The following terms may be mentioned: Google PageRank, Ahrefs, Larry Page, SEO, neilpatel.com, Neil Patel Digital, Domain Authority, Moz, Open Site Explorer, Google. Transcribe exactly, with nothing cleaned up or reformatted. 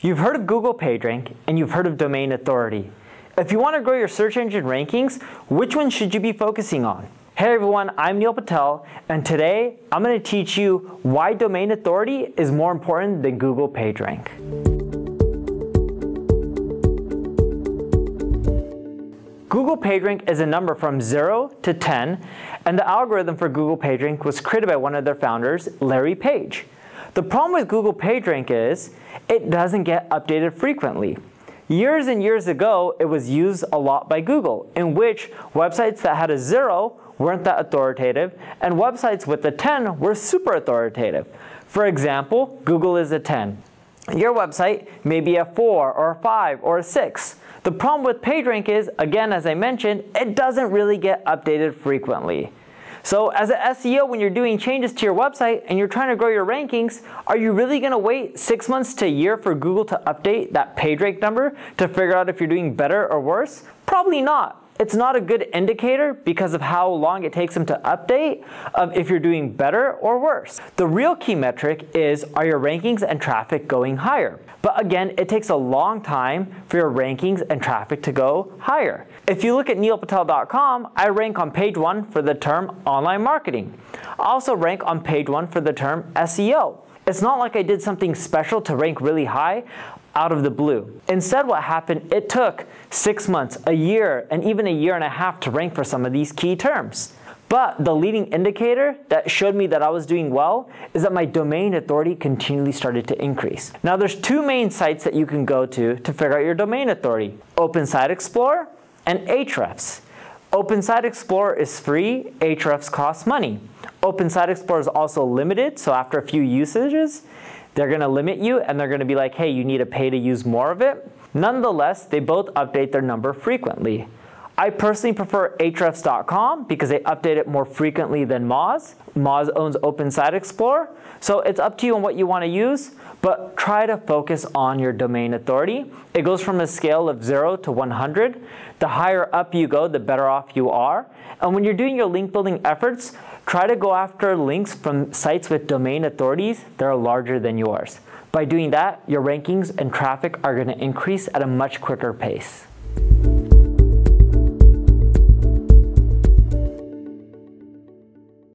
You've heard of Google PageRank and you've heard of Domain Authority. If you want to grow your search engine rankings, which one should you be focusing on? Hey everyone, I'm Neil Patel, and today I'm going to teach you why Domain Authority is more important than Google PageRank. Google PageRank is a number from zero to ten, and the algorithm for Google PageRank was created by one of their founders, Larry Page. The problem with Google PageRank is it doesn't get updated frequently. Years and years ago, it was used a lot by Google, in which websites that had a zero weren't that authoritative, and websites with a ten were super authoritative. For example, Google is a ten. Your website may be a four or a five or a six. The problem with PageRank is, again, as I mentioned, it doesn't really get updated frequently. So as an S E O, when you're doing changes to your website and you're trying to grow your rankings, are you really going to wait six months to a year for Google to update that PageRank number to figure out if you're doing better or worse? Probably not. It's not a good indicator because of how long it takes them to update of if you're doing better or worse. The real key metric is, are your rankings and traffic going higher? But again, it takes a long time for your rankings and traffic to go higher. If you look at neil patel dot com, I rank on page one for the term online marketing. I also rank on page one for the term S E O. It's not like I did something special to rank really high out of the blue. Instead, what happened, it took six months, a year, and even a year and a half to rank for some of these key terms. But the leading indicator that showed me that I was doing well is that my domain authority continually started to increase. Now there's two main sites that you can go to to figure out your domain authority: Open Site Explorer and Ahrefs. Open Site Explorer is free, Ahrefs costs money. Open Site Explorer is also limited, so after a few usages, they're going to limit you and they're going to be like, hey, you need to pay to use more of it. Nonetheless, they both update their number frequently. I personally prefer ahrefs dot com because they update it more frequently than Moz. Moz owns Open Site Explorer, so it's up to you on what you want to use, but try to focus on your domain authority. It goes from a scale of zero to one hundred. The higher up you go, the better off you are. And when you're doing your link building efforts, try to go after links from sites with domain authorities that are larger than yours. By doing that, your rankings and traffic are going to increase at a much quicker pace.